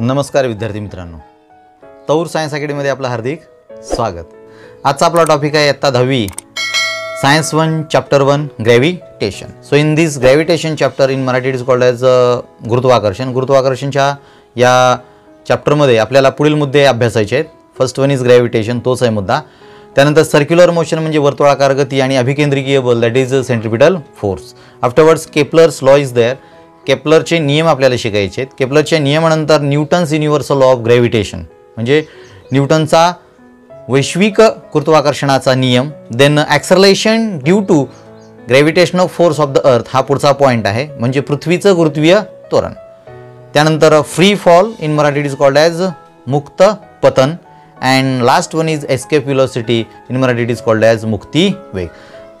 नमस्कार विद्यार्थी मित्रांनो, तौर सायन्स अकॅडमीमध्ये आपलं हार्दिक स्वागत। आजचा आपला टॉपिक आहे इयत्ता 10वी science 1 chapter 1 gravitation. So in this gravitation chapter in Marathi it is called as गुरुत्वाकर्षण। गुरुत्वाकर्षणच्या या चॅप्टरमध्ये आपल्याला पुढील मुद्दे अभ्यासायचे आहेत। फर्स्ट वन इज ग्रॅव्हिटेशन, तोच आहे मुद्दा। त्यानंतर सर्क्युलर मोशन म्हणजे वर्तुळाकार गती आणि अभिकेंद्रिकीय बल, that is centripetal force. Afterwards Kepler's law is there, केप्लरचे नियम आपल्याला शिकायचे आहेत। केप्लरच्या नियमानंतर Newton's universal law of gravitation म्हणजे न्यूटनचा वैश्विक गुरुत्वाकर्षणाचा नियम। Then acceleration due to gravitational force of the earth हा पुढचा पॉइंट आहे, म्हणजे पृथ्वीचं गुरुत्वीय त्वरण। त्यानंतर free fall in Marathi is called as मुक्त पतन। And last one is escape velocity, in Marathi is called as मुक्ती वेग।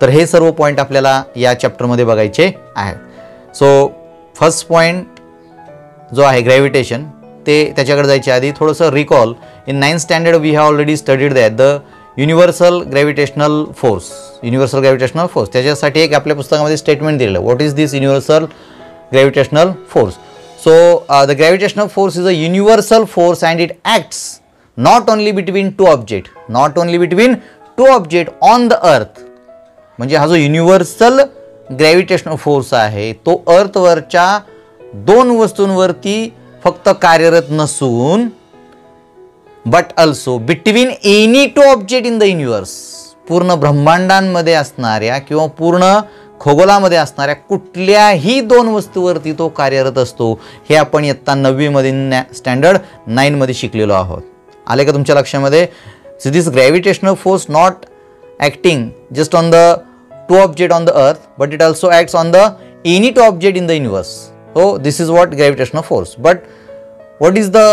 तर हे सर्व पॉइंट आपल्याला या चॅप्टरमध्ये बघायचे आहेत। सो फर्स्ट पॉइंट जो आहे ग्रॅव्हिटेशन, ते त्याच्याकडे जायच्या आधी थोडंसं recall. In 9th standard we have already studied that the universal gravitational force. Universal gravitational force त्याच्यासाठी एक आपल्या पुस्तकामध्ये स्टेटमेंट दिलेलं, what is this universal gravitational force. So the gravitational force is a universal force and it acts not only between two object on the earth. म्हणजे हा जो universal gravitational force आहे तो अर्थवरच्या दोन वस्तूंवरती फक्त कार्यरत नसून but also between any two object in the universe, पूर्ण ब्रह्मांडांमध्ये असणाऱ्या किंवा पूर्ण खगोलामध्ये असणाऱ्या कुठल्याही दोन वस्तूवरती तो कार्यरत असतो। हे आपण इयत्ता 9वीमध्ये स्टँडर्ड 9मध्ये शिकलेलो आहोत। आले का तुमच्या लक्षामध्ये? So this gravitational force not acting just on the two object on the earth but it also acts on the any two object in the universe. So this is what gravitational force. But what is the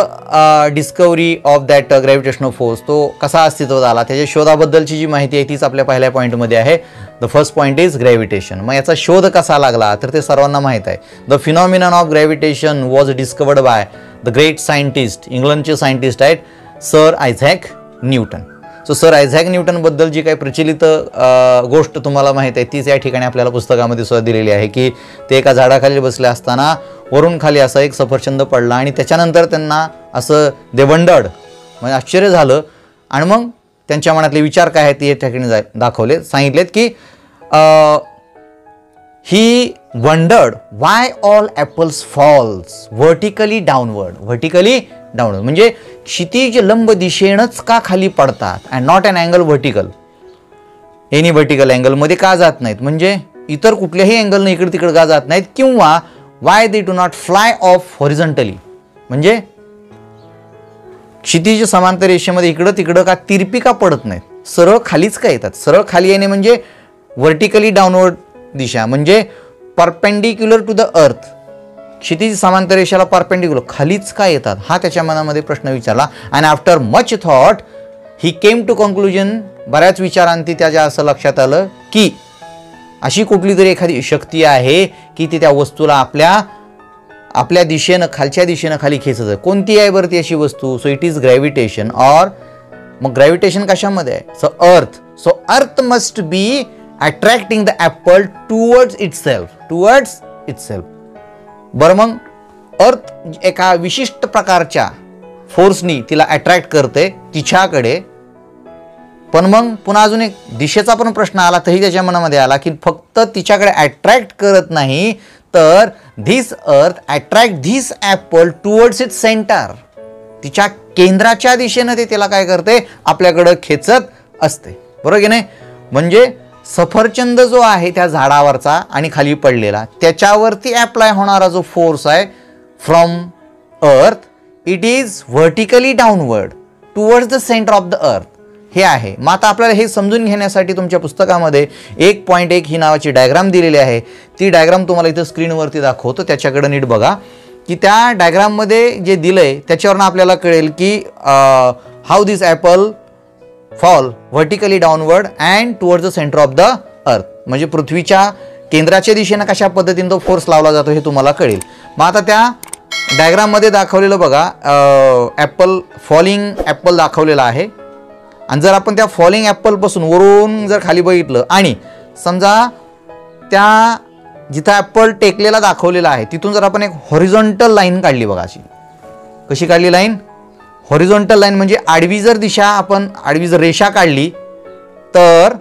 discovery of that gravitational force? तो कसा अस्तित्वात आला, त्याच्या शोधाबद्दलची जी माहिती आहे तीच आपल्या पहिल्या पॉईंटमध्ये आहे। The first point is gravitation. मग याचा शोध कसा लागला तर ते सर्वांना माहीत आहे। The phenomenon of gravitation was discovered by the great scientist, इंग्लंडचे सायंटिस्ट आहेत sir Isaac Newton. So sir Isaac न्यूटनबद्दल जी काही प्रचलित गोष्ट तुम्हाला माहीत आहे तीच या ठिकाणी आपल्याला पुस्तकामध्ये सुद्धा दिलेली आहे की ते एका झाडाखाली बसले असताना वरून खाली असा एक सफरचंद पडला आणि त्याच्यानंतर त्यांना असं देवंडड म्हणजे आश्चर्य झालं आणि मग त्यांच्या मनातले विचार काय आहेत ते या ठिकाणी दाखवले, सांगितलेत की he wondered why all apples falls vertically downward म्हणजे क्षितिज लंब दिशेनंच का खाली पडतात and not an angle vertical, any vertical अँगलमध्ये का जात नाहीत म्हणजे इतर कुठल्याही अँगलनं इकडे तिकडे का जात नाहीत, किंवा why they do not fly off horizontally म्हणजे क्षितिज समांतर रेषेमध्ये इकडं तिकडं का तिरपी का पडत नाहीत, सरळ खालीच का येतात। सरळ खाली येणे म्हणजे व्हर्टिकली डाऊनवर्ड दिशा म्हणजे परपेंडिक्युलर टू द अर्थ, क्षितिज समांतर रेषेला परपेंडिक्युलर खालीच का येतात हा त्याच्या मनामध्ये प्रश्न विचारला। And after much thought he came to conclusion, बऱ्याच विचारांती त्याच्या असं लक्षात आलं की अशी कुठली तरी एखादी शक्ती आहे की ती त्या वस्तूला आपल्या दिशेनं खालच्या दिशेनं खाली खेचत, कोणती आहे बरं ती अशी वस्तू? So it is gravitation. और मग ग्रॅव्हिटेशन कशामध्ये आहे? So earth must be attracting the apple towards itself. बरं मग अर्थ एका विशिष्ट प्रकारच्या फोर्सनी तिला अट्रॅक्ट करते तिच्याकडे, पण मग पुन्हा अजून एक दिशेचा पण प्रश्न आला तरी त्याच्या मनामध्ये आला की फक्त तिच्याकडे अट्रॅक्ट करत नाही तर this earth attract this apple towards its centre, तिच्या केंद्राच्या दिशेनं ते तिला काय करते आपल्याकडं खेचत असते, बरोबर की नाही? म्हणजे सफरचंद जो आहे त्या झाडावरचा आणि खाली पडलेला त्याच्यावरती ॲप्लाय होणारा जो फोर्स आहे from earth it is vertically downward towards the centre of the earth, हे आहे। मग आता आपल्याला हे समजून घेण्यासाठी तुमच्या पुस्तकामध्ये 1.1 ही नावाची डायग्राम दिलेली आहे। ती डायग्राम तुम्हाला इथं स्क्रीनवरती दाखवतो, त्याच्याकडे नीट बघा की त्या डायग्राममध्ये जे दिलं आहे त्याच्यावरनं आपल्याला कळेल की how this apple fall vertically downward and towards the centre of the earth म्हणजे पृथ्वीच्या केंद्राच्या दिशेनं कशा पद्धतीने तो फोर्स लावला जातो हे तुम्हाला कळेल। मग आता त्या डायग्राममध्ये दाखवलेलं बघा ॲपल फॉलिंग ॲपल दाखवलेला आहे आणि जर आपण त्या फॉलिंग ॲपलपासून वरून जर खाली बघितलं आणि समजा त्या जिथं ॲपल टेकलेला दाखवलेला आहे तिथून जर आपण एक हॉरिझॉन्टल लाईन काढली बघा अशी, कशी काढली लाईन? हॉरिझॉन्टल लाईन म्हणजे आडवी जर दिशा आपण आडवी जर रेषा काढली तर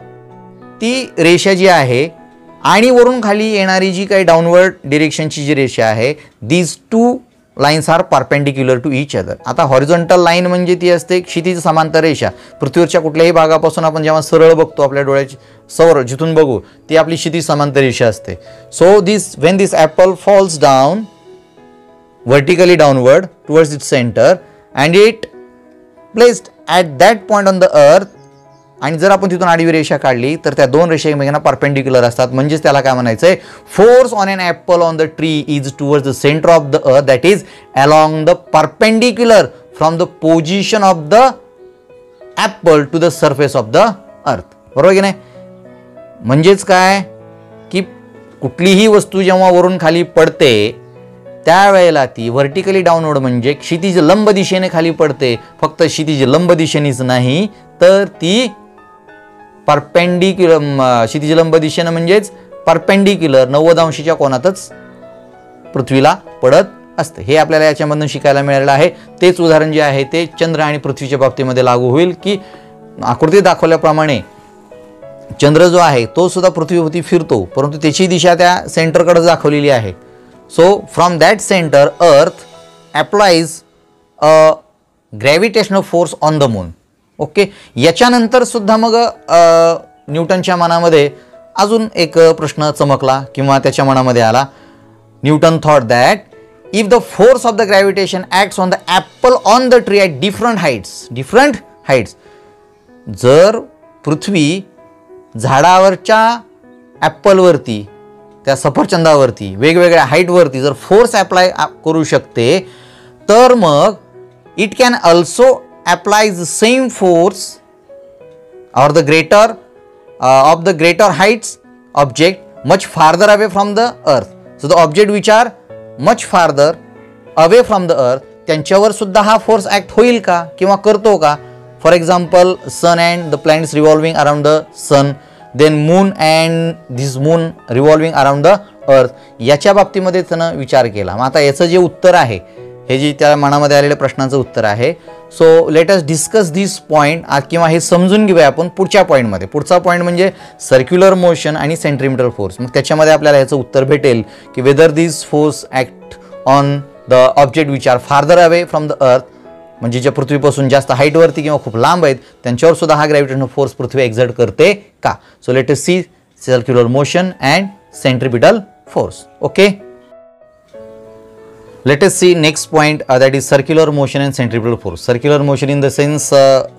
ती रेषा जी आहे आणि वरून खाली येणारी जी काही डाउनवर्ड डायरेक्शनची जी रेषा आहे, these two lines are perpendicular to each other. आता हॉरिझॉन्टल लाइन म्हणजे ती असते क्षितिज समांतर रेषा। पृथ्वीवरच्या कुठल्याही भागापासून आपण जेव्हा सरळ बघतो आपल्या डोळ्याची सौर जिथून बघू ती आपली क्षितिज समांतर रेषा असते। So this when this apple falls down vertically downward towards its centre and it placed at that point on the earth, आणि जर आपण तिथून आडवी रेषा काढली तर त्या दोन रेषा एकमेकांना परपेंडिक्युलर असतात, म्हणजेच त्याला काय म्हणायचं आहे, force on an apple on the tree is towards the centre of the earth, that is along the perpendicular from the position of the apple to the surface of the earth. बरोबर की नाही? म्हणजेच काय की कुठलीही वस्तू जेव्हा वरून खाली पडते त्यावेळेला ती व्हर्टिकली डाउनवर्ड म्हणजे क्षितिज लंब दिशेने खाली पडते, फक्त क्षितिज लंब दिशेनेच नाही तर ती परपेंडिक्युलर क्षितिज लंब दिशेने म्हणजेच परपेंडिक्युलर 90°च्या कोनातच पृथ्वीला पडत असते। हे आपल्याला याच्यामधून शिकायला मिळालेलं आहे। तेच उदाहरण जे आहे ते चंद्र आणि पृथ्वीच्या बाबतीमध्ये लागू होईल की आकृती दाखवल्याप्रमाणे चंद्र जो आहे तो सुद्धा पृथ्वीभोवती फिरतो, परंतु त्याची दिशा त्या सेंटरकडे दाखवलेली आहे। So from that centre earth applies a gravitational force on the moon. Okay, याच्यानंतर सुद्धा मग न्यूटनच्या मनामध्ये अजून एक प्रश्न चमकला किंवा त्याच्या मनामध्ये आला। Newton thought that if the force of the gravitation acts on the apple on the tree at different heights, जर पृथ्वी झाडावरच्या ॲपलवरती त्या सफरचंदावरती वेगवेगळ्या हाईटवरती जर फोर्स ॲप्लाय करू शकते तर मग it can also applies the same force or the greater of the greater heights object much farther away from the earth. So the object which are much farther away from the earth त्यांच्यावर सुद्धा हा force act होईल का किंवा करतो का? For example, sun and the planets revolving around the sun, then moon and this moon revolving around the earth, याच्या बाबतीमध्ये त्यानं विचार केला। मग आता याचं जे उत्तर आहे हे जे त्या मनामध्ये आलेल्या प्रश्नाचं उत्तर आहे। So let us discuss this point किंवा हे समजून घेऊया आपण पुढच्या पॉईंटमध्ये। पुढचा पॉईंट म्हणजे सर्क्युलर मोशन आणि सेंट्रिपिटल फोर्स। मग त्याच्यामध्ये आपल्याला याचं उत्तर भेटेल की whether this force act on the object which are farther away from the earth, म्हणजे ज्या पृथ्वीपासून जास्त हाईटवरती किंवा खूप लांब आहेत त्यांच्यावर सुद्धा हा ग्रॅव्हिटेशनल फोर्स पृथ्वी एक्झर्ट करते का। So let us see circular motion and centripetal force. Okay, let us see next point that is circular motion and centripetal force. Circular motion in the sense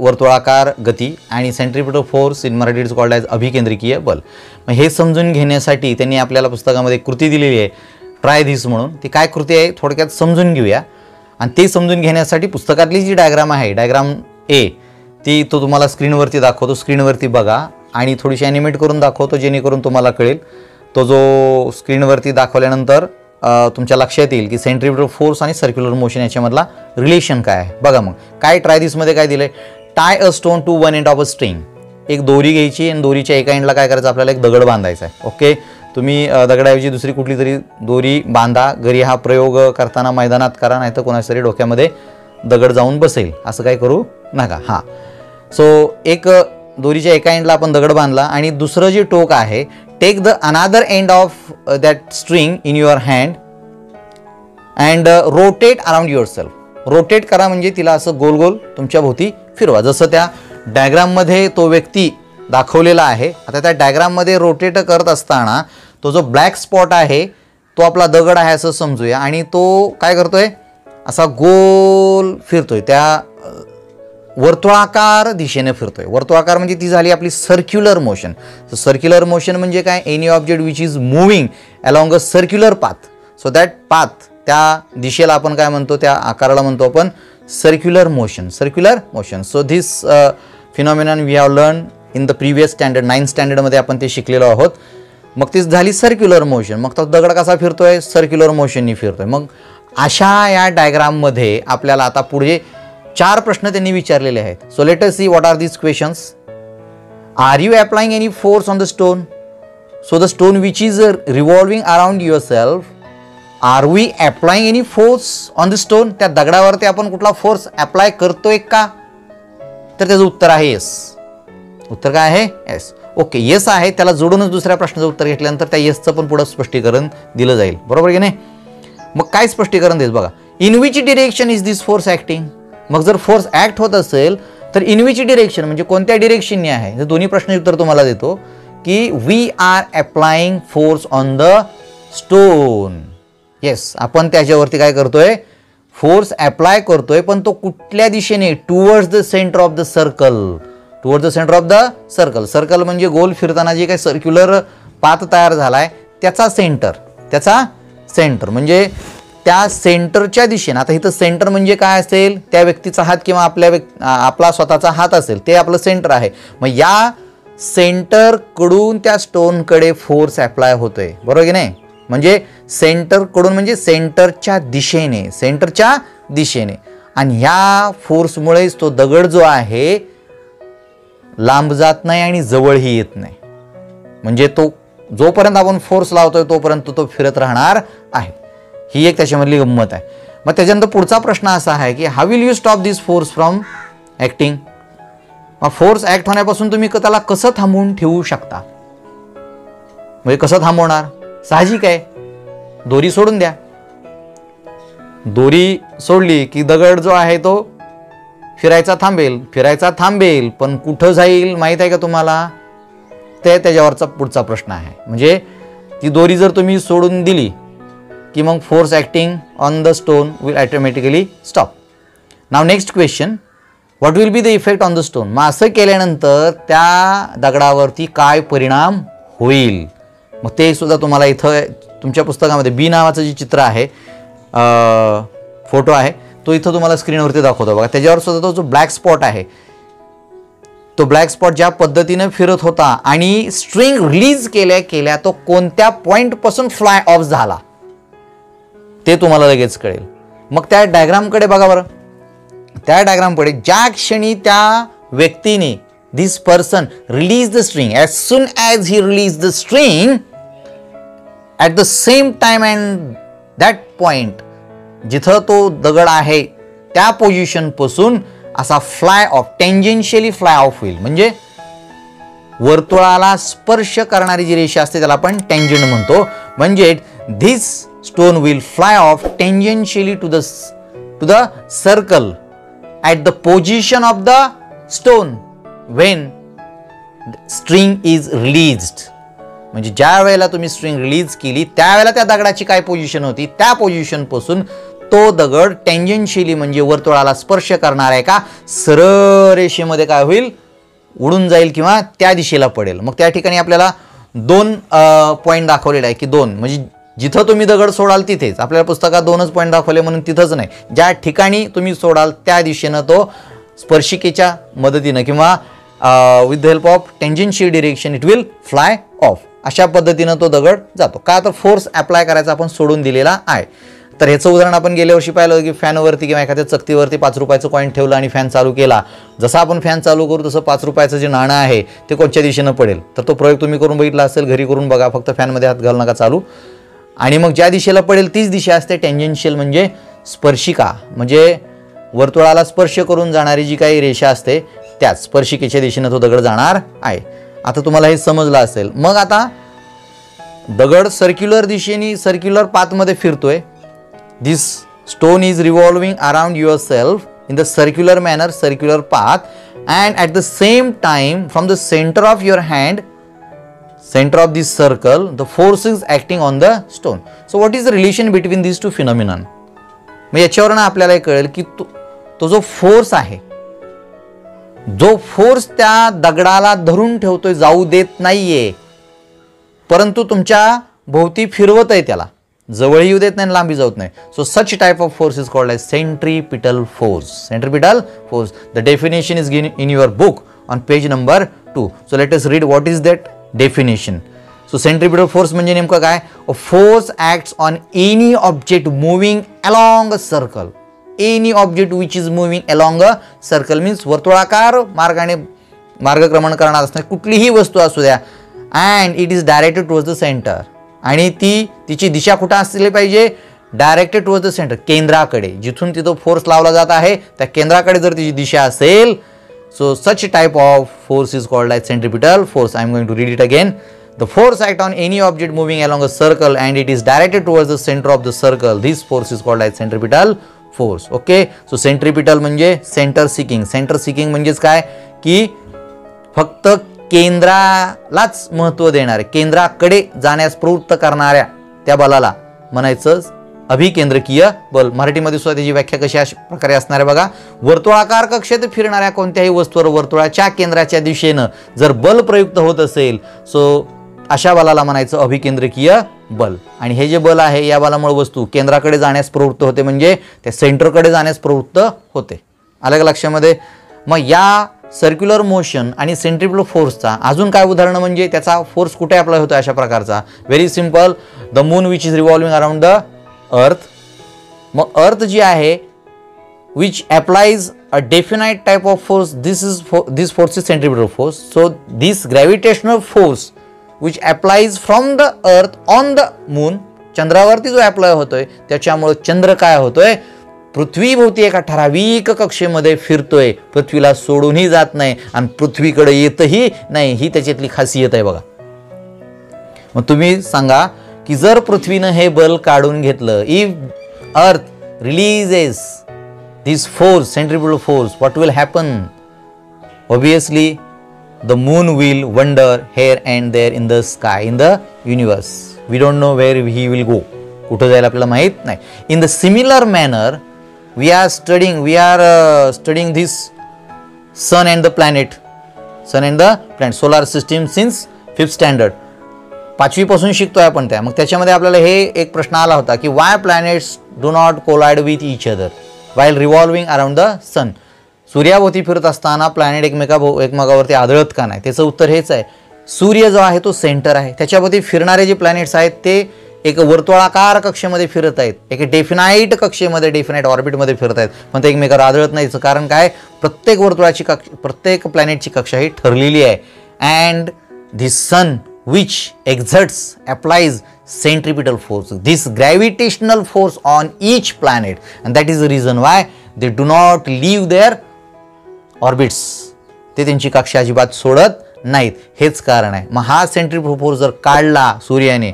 वर्तुळाकार गती आणि centripetal force in Marathi is called as अभिकेंद्रिकीय बल। मग हे समजून घेण्यासाठी त्यांनी आपल्याला पुस्तकामध्ये कृती दिलेली आहे ट्राय दिस म्हणून। ती काय कृती आहे थोडक्यात समजून घेऊया, आणि ते समजून घेण्यासाठी पुस्तकातली जी डायग्राम आहे डायग्राम ए ती तो तुम्हाला स्क्रीनवरती दाखवतो, स्क्रीनवरती बघा आणि थोडीशी ॲनिमेट करून दाखवतो जेणेकरून तुम्हाला कळेल। तो जो स्क्रीनवरती दाखवल्यानंतर तुमच्या लक्षात येईल की सेंट्रिपिटल फोर्स आणि सर्क्युलर मोशन याच्यामधला रिलेशन काय आहे। बघा मग काय ट्राय दिसमध्ये काय दिलं आहे, tie a stone to one end of a string. एक दोरी घ्यायची आणि दोरीच्या एका एंडला काय करायचं आपल्याला एक दगड बांधायचा आहे। ओके, तुम्ही दगडाऐवजी दुसरी कुठली तरी दोरी बांधा घरी, हा प्रयोग करताना मैदानात करा, नाही तर कोणाच्या तरी डोक्यामध्ये दगड जाऊन बसेल असं काय करू नका। हां, सो एक दोरीच्या एका एंडला आपण दगड बांधला आणि दुसरं जे टोक आहे टेक द अनादर end of that string in your hand and rotate around your self. Rotate करा म्हणजे तिला असं गोल गोल तुमच्या भोवती फिरवा, जसं त्या डायग्राममध्ये तो व्यक्ती दाखवलेला आहे। आता त्या डायग्राममध्ये रोटेट करत असताना तो जो ब्लॅक स्पॉट आहे तो आपला दगड आहे असं समजूया, आणि तो काय करतोय असा गोल फिरतोय त्या वर्तुळाकार दिशेने फिरतोय। वर्तुळाकार म्हणजे ती झाली आपली circular motion. So circular motion म्हणजे काय, any object which is moving along a circular path, so that path त्या दिशेला आपण काय म्हणतो त्या आकाराला म्हणतो आपण circular motion, circular motion. So this phenomenon we have learn in the previous standard, 9th स्टँडर्डमध्ये आपण ते शिकलेलो आहोत। मग तीच झाली सर्क्युलर मोशन। मग तो दगड कसा फिरतोय सर्क्युलर मोशननी फिरतोय। मग अशा या डायग्राममध्ये आपल्याला आता पुढे चार प्रश्न त्यांनी विचारलेले आहेत। So let us see what are this questions. Are you applying any force on the stone, so the stone which is revolving around your self are we applying any force on the stone, त्या दगडावरती आपण कुठला force apply करतोय का? तर त्याचं उत्तर आहे येस. उत्तर काय आहे? येस. ओके, येस आहे त्याला जोडूनच दुसऱ्या प्रश्नाचं उत्तर घेतल्यानंतर त्या येसचं पण पुढे स्पष्टीकरण दिलं जाईल, बरोबर की नाही? मग काय स्पष्टीकरण देत बघा, in which direction is this force acting. मग जर फोर्स ॲक्ट होत असेल तर इन विच डिरेक्शन म्हणजे कोणत्या डिरेक्शनने आहे. तर दोन्ही प्रश्नाचे उत्तर तुम्हाला देतो की we are applying force on the stone. Yes, आपण त्याच्यावरती काय करतोय? फोर्स अप्लाय करतोय, पण तो कुठल्या दिशेने? Towards the centre of the circle. Towards the centre of the circle, circle म्हणजे गोल फिरताना जे काही सर्क्युलर पाथ तयार झाला आहे त्याचा सेंटर, त्याचा सेंटर म्हणजे त्या सेंटरच्या दिशेने. आता इथं सेंटर म्हणजे काय असेल? त्या व्यक्तीचा हात किंवा आपला स्वतःचा हात असेल, ते आपलं सेंटर आहे. मग या सेंटरकडून त्या स्टोनकडे फोर्स अप्लाय होतोय, बरोबर की नाही? म्हणजे सेंटरकडून म्हणजे सेंटरच्या दिशेने, सेंटरच्या दिशेने. आणि ह्या फोर्समुळेच तो दगड जो आहे लांब जात नाही आणि जवळही येत नाही. म्हणजे तो जोपर्यंत आपण फोर्स लावतोय तोपर्यंत तो फिरत राहणार आहे. ही एक त्याच्यामधली गंमत आहे. मग त्याच्यानंतर पुढचा प्रश्न असा आहे की how will you stop this force from acting. मग फोर्स ॲक्ट होण्यापासून तुम्ही त्याला कसं थांबवून ठेवू शकता? म्हणजे कसं थांबवणार? साहजिक आहे, दोरी सोडून द्या. दोरी सोडली की दगड जो आहे तो फिरायचा थांबेल, फिरायचा थांबेल, पण कुठं जाईल माहीत आहे का तुम्हाला? ते त्याच्यावरचा पुढचा प्रश्न आहे. म्हणजे ती दोरी जर तुम्ही सोडून दिली की मग force acting on the stone will automatically stop. Now next question, what will be the effect on the stone. मग असं केल्यानंतर त्या दगडावरती काय परिणाम होईल? मग ते सुद्धा तुम्हाला इथं तुमच्या पुस्तकामध्ये बी नावाचं जे चित्र आहे, फोटो आहे, तो इथं तुम्हाला स्क्रीनवरती दाखवतो बघा. त्याच्यावर सुद्धा तो जो ब्लॅक स्पॉट आहे, तो ब्लॅक स्पॉट ज्या पद्धतीनं फिरत होता आणि स्ट्रिंग रिलीज केल्या केल्या तो कोणत्या पॉईंटपासून फ्लाय ऑफ झाला ते तुम्हाला लगेच कळेल. मग त्या डायग्रामकडे बघा बरं. त्या डायग्रामकडे ज्या क्षणी त्या व्यक्तीने, this person release the string, as soon as he release the string at the same time and that point जिथं तो दगड आहे त्या पोझिशनपासून असा fly off, tangentially fly off होईल. म्हणजे वर्तुळाला स्पर्श करणारी जी रेषा असते त्याला आपण टेंजंट म्हणतो. म्हणजे this stone will fly off tangentially to the circle at the position of the stone when string is released. म्हणजे ज्या वेळेला तुम्ही स्ट्रिंग रिलीज केली त्यावेळेला त्या दगडाची काय पोझिशन होती, त्या पोझिशनपासून तो दगड टेंजेन्शियली म्हणजे वर्तुळाला स्पर्श करणार आहे का सरळ रेषेमध्ये काय होईल, उडून जाईल किंवा त्या दिशेला पडेल. मग त्या ठिकाणी आपल्याला दोन पॉईंट दाखवलेला आहे की दोन, म्हणजे जिथं तुम्ही दगड सोडाल तिथेच. आपल्याला पुस्तकात दोनच पॉईंट दाखवले म्हणून तिथंच नाही, ज्या ठिकाणी तुम्ही सोडाल त्या दिशेनं तो स्पर्शिकेच्या मदतीनं किंवा with the help of tangential direction it will fly off, अशा पद्धतीनं तो दगड जातो. का तर फोर्स अप्लाय करायचा आपण सोडून दिलेला आहे. तर ह्याचं उदाहरण आपण गेल्या वर्षी पाहिलं की फॅनवरती किंवा एखाद्या चकतीवरती ₹5 कॉईन ठेवला आणि फॅन चालू केला. जसा आपण फॅन चालू करू तसं ₹5 जे नाणं आहे ते कोणत्या दिशेनं पडेल. तर तो प्रयोग तुम्ही करून बघितला असेल, घरी करून बघा, फक्त फॅनमध्ये हात घालू नका चालू. आणि मग ज्या दिशेला पडेल तीच दिशा असते टेंजेन्शियल म्हणजे स्पर्शिका, म्हणजे वर्तुळाला स्पर्श करून जाणारी जी काही रेषा असते त्याच स्पर्शिकेच्या दिशेनं तो दगड जाणार आहे. आता तुम्हाला हे समजलं असेल. मग आता दगड सर्क्युलर दिशेने सर्क्युलर पाथमध्ये फिरतोय. This stone is revolving around your self in the circular manner, circular path, and at the same time from the centre of your hand, center of this circle, the force is acting on the stone. So what is the relation between these two phenomenon? मग याच्यावरनं आपल्याला कळेल की तो जो force आहे, जो force त्या दगडाला धरून ठेवतोय, जाऊ देत नाहीये, परंतु तुमच्या भोवती फिरवत आहे, त्याला जवळही येऊ देत नाही, लांबी जाऊत नाही. So such type of force is called as centripetal force. Centripetal force, the definition is given in your book on page number 2. So let us read what is that definition. So centripetal force म्हणजे नेमकं काय? Force acts on any object moving along a circle. Any object which is moving along a circle means वर्तुळाकार मार्गाने मार्गक्रमण करणार असणारी कुठलीही वस्तू असू द्या, and it is directed towards the centre. आणि ती तिची दिशा कुठं असली पाहिजे? डायरेक्टेड टुवर्ड्स द सेंटर, केंद्राकडे, जिथून तिथं फोर्स लावला जात आहे त्या केंद्राकडे जर तिची दिशा असेल, so such type of force is called as centripetal force. I am going to read it again. The force act on any object moving along a circle and it is directed towards the center of the circle. This force is called as centripetal force. Okay. So centripetal म्हणजे centre seeking. Centre seeking म्हणजेच काय की फक्त केंद्रालाच महत्त्व देणारे, केंद्राकडे जाण्यास प्रवृत्त करणाऱ्या त्या बलाला म्हणायचं अभिकेंद्रकीय बल. मराठीमध्ये सुद्धा त्याची व्याख्या कशी अशा प्रकारे असणार आहे बघा. वर्तुळाकार कक्षेत फिरणाऱ्या कोणत्याही वस्तूवर वर्तुळाच्या केंद्राच्या दिशेनं जर बल प्रयुक्त होत असेल सो अशा बलाला म्हणायचं अभिकेंद्रकीय बल. आणि हे जे बल आहे या बलामुळे वस्तू केंद्राकडे जाण्यास प्रवृत्त होते, म्हणजे त्या सेंटरकडे जाण्यास प्रवृत्त होते. अलग लक्षामध्ये. मग या सर्क्युलर मोशन आणि सेंट्रिपिटल फोर्सचा अजून काय उदाहरणं म्हणजे त्याचा फोर्स कुठे अप्लाय होतो अशा प्रकारचा. Very simple. The moon which is revolving around the earth. मग अर्थ जी आहे which applies a definite type of force, this force is centripetal force. So this gravitational force which applies from the earth on the moon, चंद्रावरती जो apply होतोय त्याच्यामुळे चंद्र काय होतोय पृथ्वीभोवती एका ठराविक कक्षेमध्ये फिरतोय, पृथ्वीला सोडूनही जात नाही आणि पृथ्वीकडे येतही नाही. ही त्याच्यातली खासियत आहे बघा. मग तुम्ही सांगा की जर पृथ्वीनं हे बल काढून घेतलं, if earth releases this force centripetal force, what will happen? Obviously the moon will wander here and there in the sky, in the universe. We don't know where he will go. कुठे जाईल आपल्याला माहित नाही. In the similar manner, we are studying this sun and the planet, solar system since 5th standard. पाचवीपासून शिकतोय आपण त्या. मग त्याच्यामध्ये आपल्याला हे एक प्रश्न आला होता की why planets do not collide with each other while revolving around the sun. सूर्याभोवती फिरत असताना प्लॅनेट एकमेकावरती आदळत का नाही? त्याचं उत्तर हेच आहे. सूर्य जो आहे तो सेंटर आहे, त्याच्याभोवती फिरणारे जे प्लॅनेट्स आहेत ते एक वर्तुळाकार कक्षेमध्ये फिरत आहेत, एक डेफिनाईट कक्षेमध्ये, डेफिनाईट ऑर्बिटमध्ये फिरत आहेत, पण ते एकमेकावर आदळत नाहीचं कारण काय? प्रत्येक वर्तुळाची कक्ष, प्रत्येक प्लॅनेटची कक्षा ही ठरलेली आहे. And this sun which exerts applies centripetal force, this gravitational force on each planet, and that is the reason why they do not leave their orbits. ते त्यांची कक्षा अजिबात सोडत नाहीत, हेच कारण आहे. मग हा सेंट्रिपिटल फोर्स जर काढला सूर्याने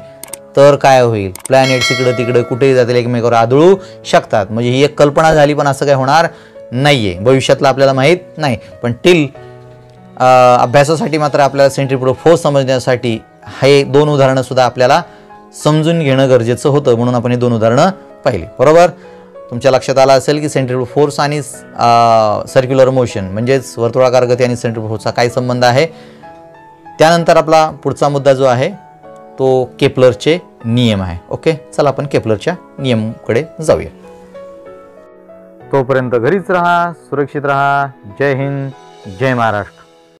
तर काय होईल? प्लॅनेट्स इकडे तिकडे कुठेही जातील, एकमेकावर आदळू शकतात. म्हणजे ही एक कल्पना झाली पण असं काय होणार नाही आहे, भविष्यातलं आपल्याला माहीत नाही. पण टिल अभ्यासासाठी मात्र आपल्याला सेंट्रिपिटल फोर्स समजण्यासाठी हे दोन उदाहरणंसुद्धा आपल्याला समजून घेणं गरजेचं होतं, म्हणून आपण हे दोन उदाहरणं पाहिली. बरोबर. तुमच्या लक्षात आला असेल की सेंट्रिपिटल फोर्स आणि सर्क्युलर मोशन म्हणजेच वर्तुळाकार गती आणि सेंट्रिपिटल फोर्सचा काय संबंध आहे. त्यानंतर आपला पुढचा मुद्दा जो आहे तो केपलरचे नियम आहे. ओके, चला आपण केपलरच्या नियमकडे जाऊया. तोपर्यंत घरीच राहा, सुरक्षित राहा. जय हिंद, जय महाराष्ट्र.